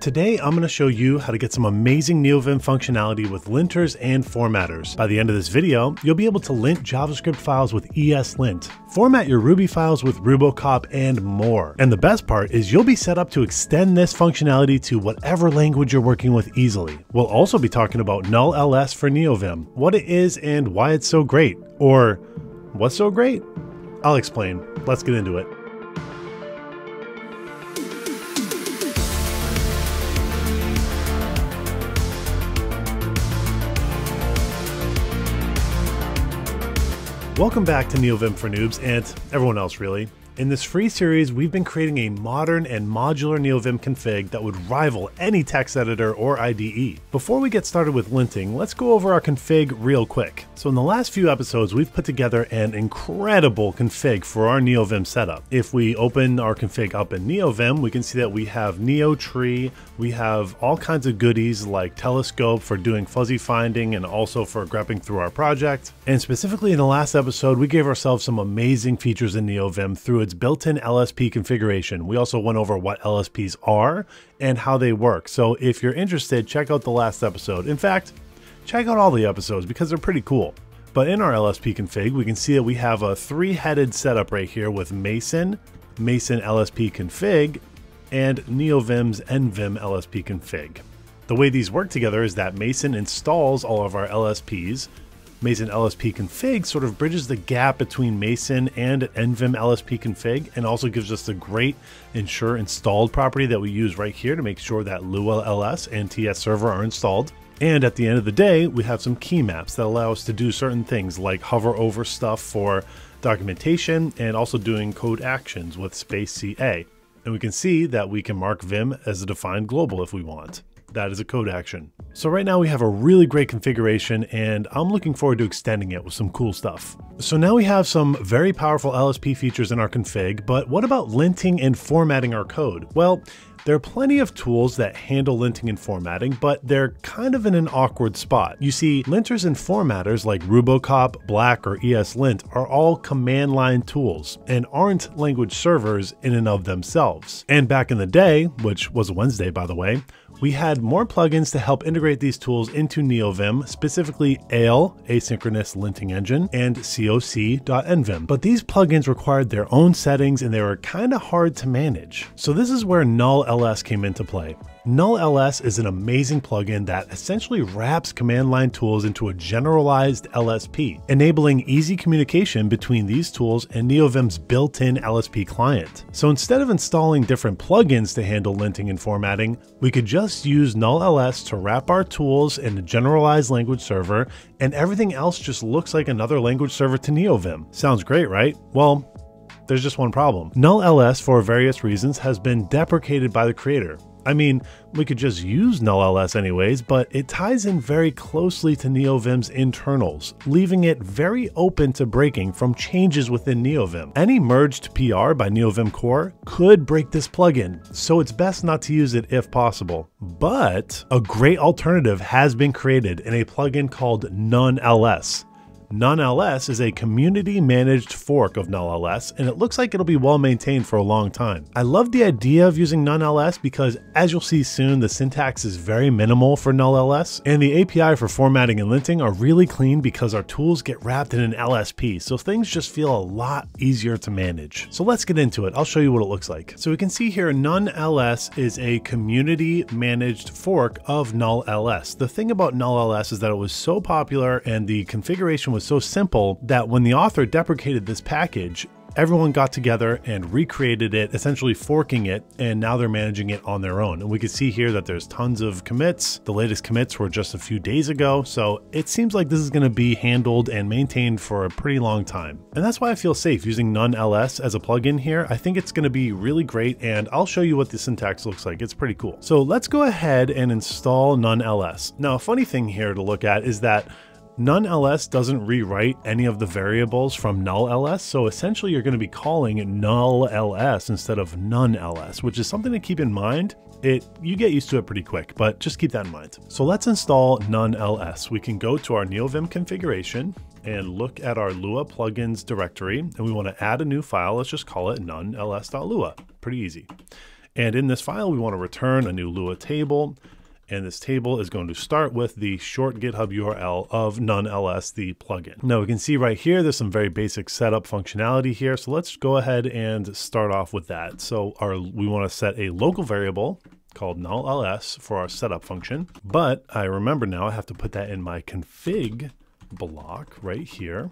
Today, I'm going to show you how to get some amazing NeoVim functionality with linters and formatters. By the end of this video, you'll be able to lint JavaScript files with ESLint, format your Ruby files with RuboCop, and more. And the best part is you'll be set up to extend this functionality to whatever language you're working with easily. We'll also be talking about null-ls for NeoVim, what it is and why it's so great. Or, what's so great? I'll explain. Let's get into it. Welcome back to NeoVim for Noobs and everyone else really. In this free series, we've been creating a modern and modular NeoVim config that would rival any text editor or IDE. Before we get started with linting, let's go over our config real quick. So in the last few episodes, we've put together an incredible config for our NeoVim setup. If we open our config up in NeoVim, we can see that we have NeoTree, we have all kinds of goodies like Telescope for doing fuzzy finding and also for grepping through our project. And specifically in the last episode, we gave ourselves some amazing features in NeoVim through its built-in LSP configuration. We also went over what LSPs are and how they work. So if you're interested, check out the last episode. In fact, check out all the episodes because they're pretty cool. But in our LSP config, we can see that we have a three-headed setup right here with Mason, Mason LSP config, and NeoVim's NVim LSP config. The way these work together is that Mason installs all of our LSPs. Mason LSP config sort of bridges the gap between Mason and NVim LSP config and also gives us the great ensure installed property that we use right here to make sure that Lua LS and TS server are installed. And at the end of the day, we have some key maps that allow us to do certain things like hover over stuff for documentation and also doing code actions with space CA. And we can see that we can mark Vim as a defined global if we want. That is a code action. So right now we have a really great configuration and I'm looking forward to extending it with some cool stuff. So now we have some very powerful LSP features in our config, but what about linting and formatting our code? Well, there are plenty of tools that handle linting and formatting, but they're kind of in an awkward spot. You see, linters and formatters like RuboCop, Black, or ESLint are all command line tools and aren't language servers in and of themselves. And back in the day, which was Wednesday by the way, we had more plugins to help integrate these tools into NeoVim, specifically ALE, Asynchronous Linting Engine, and coc.nvim. But these plugins required their own settings and they were kind of hard to manage. So this is where null-ls came into play. Null-ls is an amazing plugin that essentially wraps command line tools into a generalized LSP, enabling easy communication between these tools and NeoVim's built-in LSP client. So instead of installing different plugins to handle linting and formatting, we could just use null-ls to wrap our tools in a generalized language server, and everything else just looks like another language server to NeoVim. Sounds great, right? Well, there's just one problem. Null-ls, for various reasons, has been deprecated by the creator. I mean, we could just use null-ls anyways, but it ties in very closely to NeoVim's internals, leaving it very open to breaking from changes within NeoVim. Any merged PR by NeoVim Core could break this plugin, so it's best not to use it if possible. But a great alternative has been created in a plugin called none-ls. None-ls is a community-managed fork of null-ls, and it looks like it'll be well-maintained for a long time. I love the idea of using none-ls because, as you'll see soon, the syntax is very minimal for null-ls, and the API for formatting and linting are really clean because our tools get wrapped in an LSP, so things just feel a lot easier to manage. So let's get into it. I'll show you what it looks like. So we can see here none-ls is a community-managed fork of null-ls. The thing about null-ls is that it was so popular and the configuration was so simple that when the author deprecated this package, everyone got together and recreated it, essentially forking it, and now they're managing it on their own. And we can see here that there's tons of commits. The latest commits were just a few days ago, so it seems like this is going to be handled and maintained for a pretty long time. And that's why I feel safe using none-ls as a plugin here. I think it's going to be really great, and I'll show you what the syntax looks like. It's pretty cool. So let's go ahead and install none-ls. Now, a funny thing here to look at is that none-ls doesn't rewrite any of the variables from null-ls, so essentially you're going to be calling null-ls instead of none-ls, which is something to keep in mind. You get used to it pretty quick, but just keep that in mind. So let's install none-ls. We can go to our NeoVim configuration and look at our Lua plugins directory, and we want to add a new file. Let's just call it none-ls.lua. Pretty easy. And in this file, we want to return a new Lua table. And this table is going to start with the short GitHub URL of null-ls, the plugin. Now we can see right here, there's some very basic setup functionality here. So let's go ahead and start off with that. So we want to set a local variable called null-ls for our setup function. But I remember now I have to put that in my config block right here.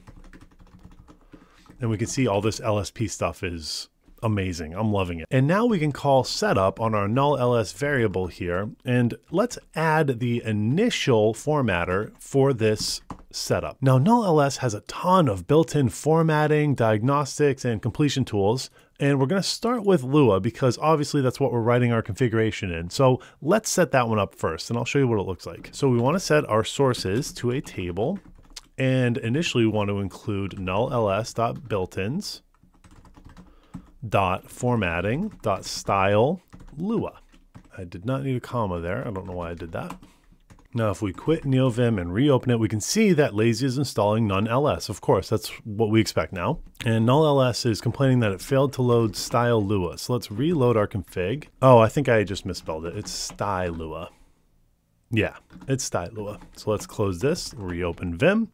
And we can see all this LSP stuff is amazing. I'm loving it. And now we can call setup on our null-ls variable here. And let's add the initial formatter for this setup. Now null-ls has a ton of built-in formatting, diagnostics, and completion tools. And we're going to start with Lua because obviously that's what we're writing our configuration in. So let's set that one up first and I'll show you what it looks like. So we want to set our sources to a table. And initially we want to include null-ls.builtins .formatting.style Lua. I did not need a comma there. I don't know why I did that. Now, if we quit NeoVim and reopen it, we can see that lazy is installing null-ls. Of course, that's what we expect now. And null-ls is complaining that it failed to load style Lua. So let's reload our config. Oh, I think I just misspelled it. It's StyLua. Yeah, it's StyLua. So let's close this, reopen Vim.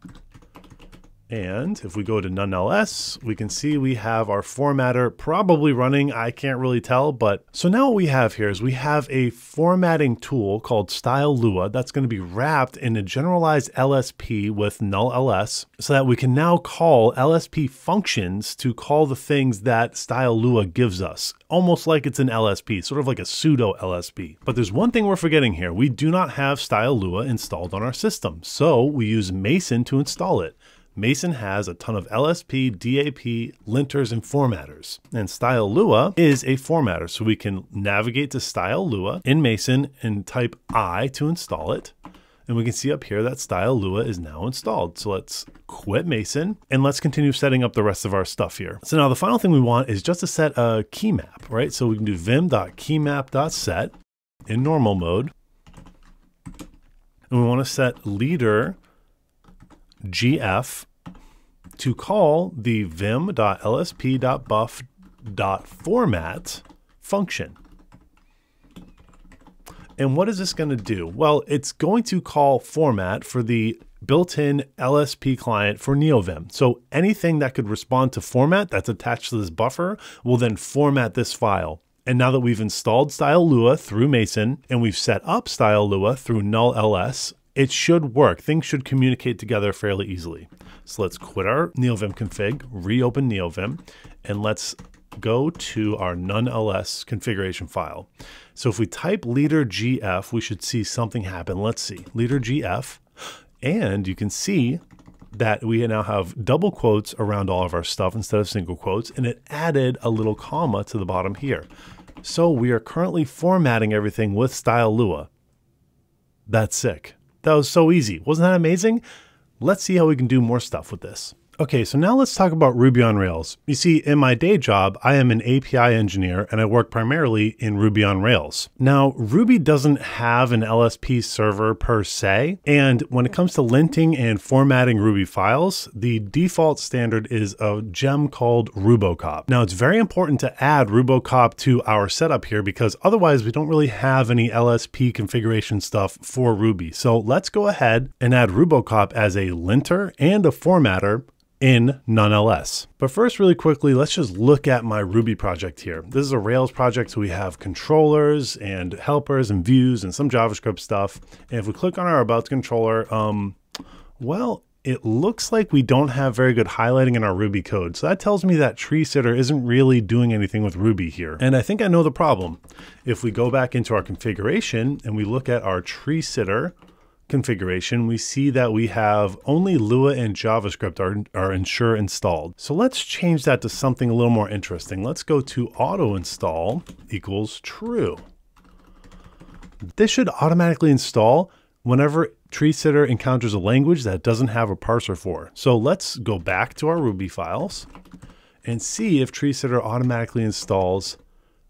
And if we go to null-ls, we can see we have our formatter probably running. I can't really tell, but so now what we have here is we have a formatting tool called StyLua that's going to be wrapped in a generalized LSP with null-ls so that we can now call LSP functions to call the things that StyLua gives us, almost like it's an LSP, sort of like a pseudo LSP. But there's one thing we're forgetting here. We do not have StyLua installed on our system, so we use Mason to install it. Mason has a ton of LSP, DAP, linters, and formatters. And StyLua is a formatter, so we can navigate to StyLua in Mason and type I to install it. And we can see up here that StyLua is now installed. So let's quit Mason and let's continue setting up the rest of our stuff here. So now the final thing we want is just to set a key map, right? So we can do vim.keymap.set in normal mode. And we want to set leader gf to call the vim.lsp.buff.format function. And what is this going to do? Well, it's going to call format for the built-in LSP client for NeoVim. So anything that could respond to format that's attached to this buffer will then format this file. And now that we've installed StyLua through Mason and we've set up StyLua through null-ls, it should work. Things should communicate together fairly easily. So let's quit our NeoVim config, reopen NeoVim, and let's go to our null-ls configuration file. So if we type leader gf, we should see something happen. Let's see, leader gf, and you can see that we now have double quotes around all of our stuff instead of single quotes, and it added a little comma to the bottom here. So we are currently formatting everything with StyLua. That's sick. That was so easy. Wasn't that amazing? Let's see how we can do more stuff with this. Okay, so now let's talk about Ruby on Rails. You see, in my day job, I am an API engineer and I work primarily in Ruby on Rails. Now, Ruby doesn't have an LSP server per se, and when it comes to linting and formatting Ruby files, the default standard is a gem called RuboCop. Now, it's very important to add RuboCop to our setup here because otherwise we don't really have any LSP configuration stuff for Ruby. So let's go ahead and add RuboCop as a linter and a formatter in null-ls. But first, really quickly, let's just look at my Ruby project here. This is a Rails project, so we have controllers and helpers and views and some JavaScript stuff. And if we click on our abouts controller, well, it looks like we don't have very good highlighting in our Ruby code. So that tells me that Tree-sitter isn't really doing anything with Ruby here. And I think I know the problem. If we go back into our configuration and we look at our Tree-sitter configuration, we see that we have only Lua and JavaScript are ensure installed. So let's change that to something a little more interesting. Let's go to auto install equals true. This should automatically install whenever Tree-sitter encounters a language that doesn't have a parser for. So let's go back to our Ruby files and see if Tree-sitter automatically installs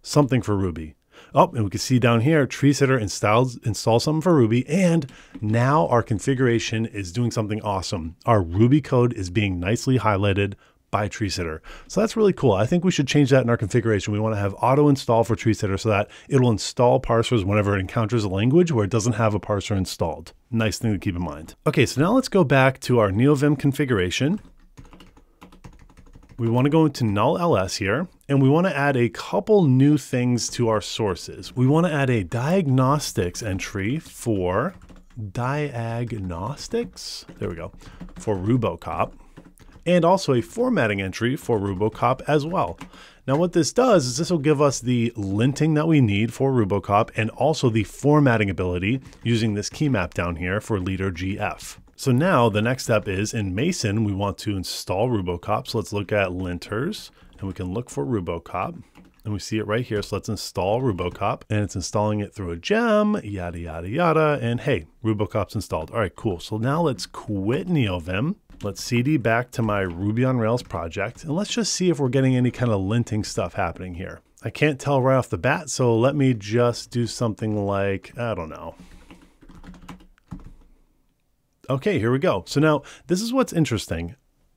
something for Ruby. Oh, and we can see down here, Tree-sitter installs something for Ruby, and now our configuration is doing something awesome. Our Ruby code is being nicely highlighted by Tree-sitter. So that's really cool. I think we should change that in our configuration. We want to have auto install for Tree-sitter so that it'll install parsers whenever it encounters a language where it doesn't have a parser installed. Nice thing to keep in mind. Okay, so now let's go back to our NeoVim configuration. We want to go into null-ls here, and we want to add a couple new things to our sources. We want to add a diagnostics entry for diagnostics, there we go, for RuboCop, and also a formatting entry for RuboCop as well. Now what this does is this will give us the linting that we need for RuboCop and also the formatting ability using this key map down here for leader GF. So now the next step is in Mason, we want to install RuboCop. So let's look at linters and we can look for RuboCop and we see it right here. So let's install RuboCop and it's installing it through a gem, yada, yada, yada. And hey, RuboCop's installed. All right, cool. So now let's quit NeoVim. Let's CD back to my Ruby on Rails project and let's just see if we're getting any kind of linting stuff happening here. I can't tell right off the bat. So let me just do something like, I don't know. Okay, here we go. So now this is what's interesting.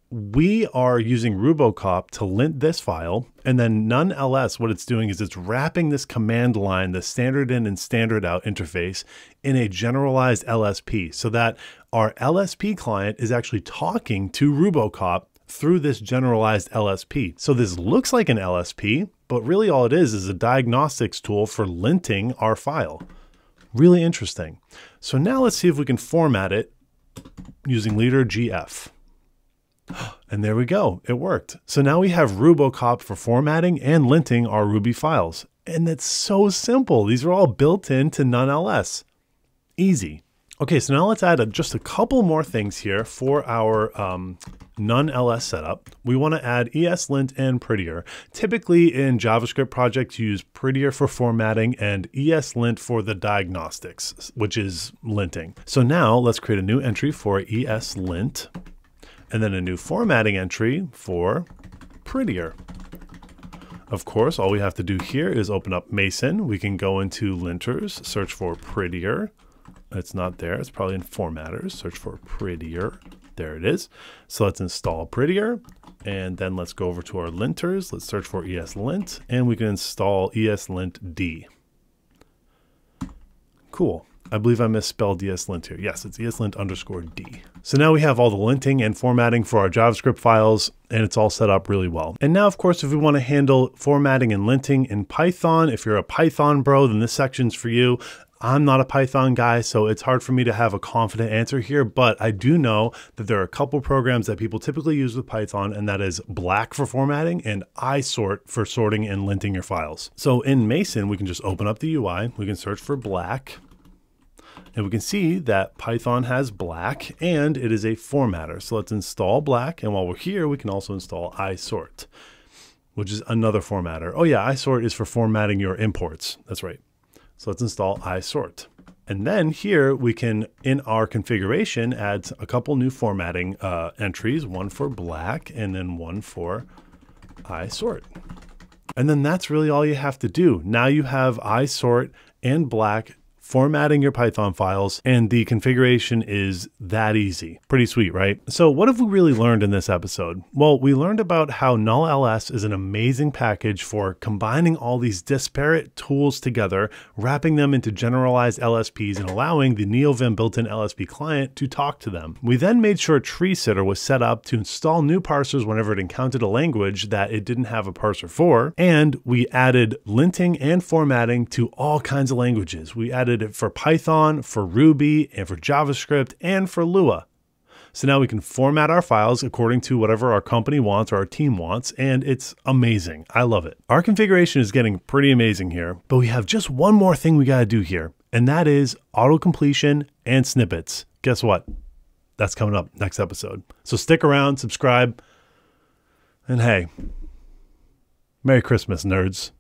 We are using RuboCop to lint this file, and then null-ls, what it's doing is it's wrapping this command line, the standard in and standard out interface, in a generalized LSP so that our LSP client is actually talking to RuboCop through this generalized LSP. So this looks like an LSP, but really all it is a diagnostics tool for linting our file. Really interesting. So now let's see if we can format it using leader GF. And there we go, it worked. So now we have RuboCop for formatting and linting our Ruby files. And that's so simple. These are all built into null-ls. Easy. Okay, so now let's add just a couple more things here for our null-ls setup. We want to add ESLint and Prettier. Typically in JavaScript projects, you use Prettier for formatting and ESLint for the diagnostics, which is linting. So now let's create a new entry for ESLint and then a new formatting entry for Prettier. Of course, all we have to do here is open up Mason. We can go into linters, search for Prettier. It's not there, it's probably in formatters. Search for Prettier, there it is. So let's install Prettier, and then let's go over to our linters. Let's search for ESLint, and we can install eslint_d. Cool. I believe I misspelled ESLint here. Yes, it's eslint_d. So now we have all the linting and formatting for our JavaScript files, and it's all set up really well. And now, of course, if we want to handle formatting and linting in Python, if you're a Python bro, then this section's for you. I'm not a Python guy, so it's hard for me to have a confident answer here, but I do know that there are a couple programs that people typically use with Python, and that is Black for formatting and isort for sorting and linting your files. So in Mason, we can just open up the UI, we can search for Black, and we can see that Python has Black and it is a formatter. So let's install Black, and while we're here, we can also install isort, which is another formatter. Oh yeah, isort is for formatting your imports, that's right. So let's install isort. And then here we can, in our configuration, add a couple new formatting entries, one for Black and then one for isort. And then that's really all you have to do. Now you have isort and Black formatting your Python files, and the configuration is that easy. Pretty sweet, right? So what have we really learned in this episode? Well, we learned about how null-ls is an amazing package for combining all these disparate tools together, wrapping them into generalized LSPs, and allowing the NeoVim built-in LSP client to talk to them. We then made sure Tree-sitter was set up to install new parsers whenever it encountered a language that it didn't have a parser for, and we added linting and formatting to all kinds of languages. We added it for Python, for Ruby, and for JavaScript, and for Lua. So now we can format our files according to whatever our company wants or our team wants, and it's amazing. I love it. Our configuration is getting pretty amazing here, but we have just one more thing we gotta do here, and that is auto completion and snippets. Guess what? That's coming up next episode. So stick around, subscribe, and hey, Merry Christmas, nerds.